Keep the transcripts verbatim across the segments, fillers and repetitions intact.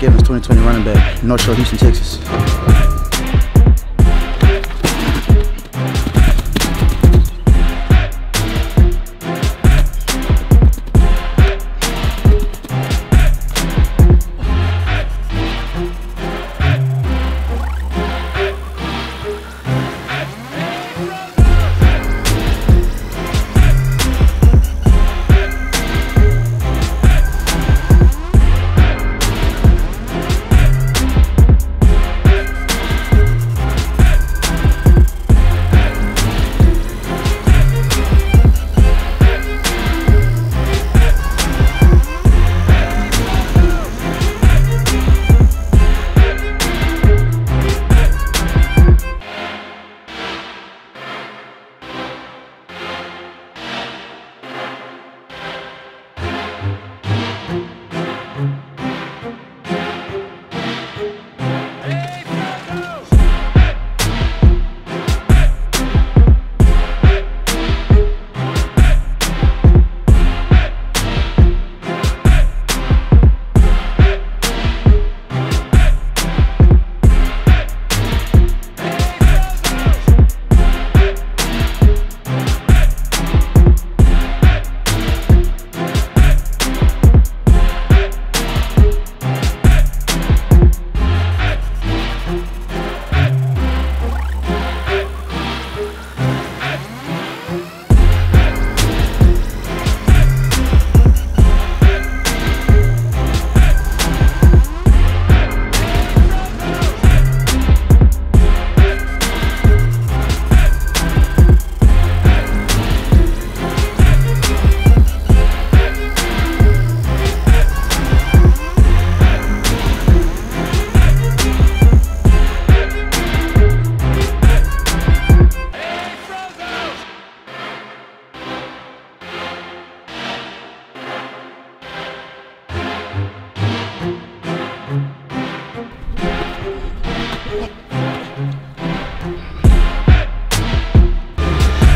Zach Evans, twenty twenty running back, North Shore, Houston, Texas.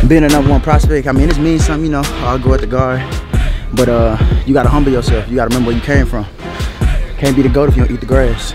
Being a number one prospect, I mean, this means something, you know. I'll go at the guard, but uh, you gotta humble yourself. You gotta remember where you came from. Can't be the goat if you don't eat the grass.